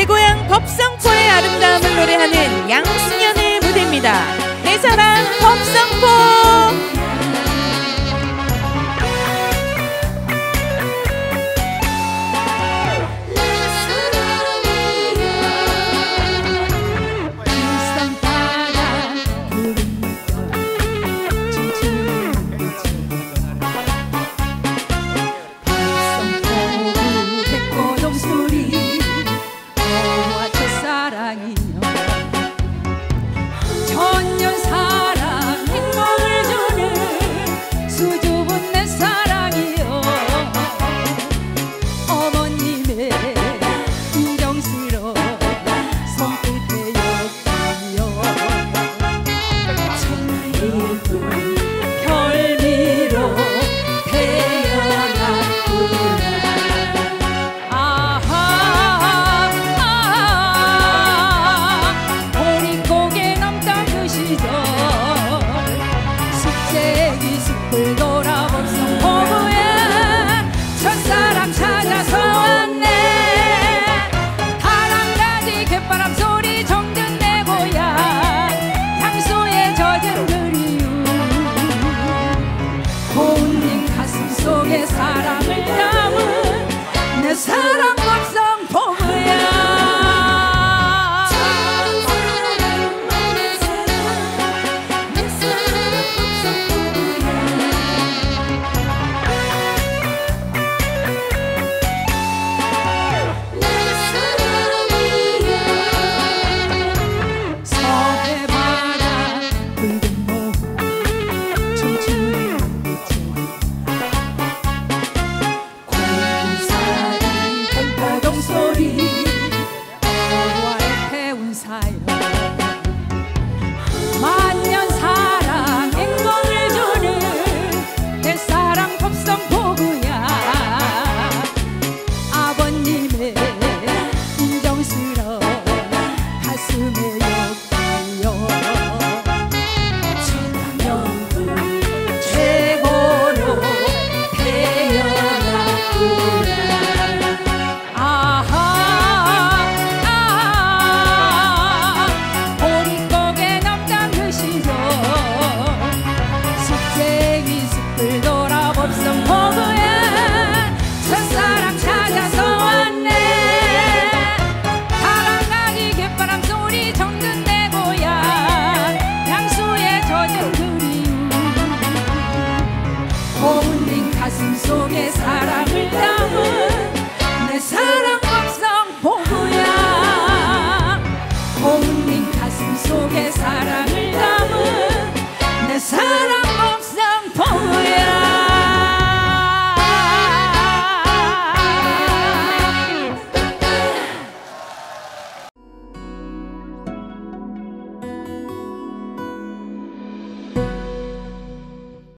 내 고향 법성포의 아름다움을 노래하는 양승연의 무대입니다. 내 사랑 법성포. 사랑을 담은 내 사랑.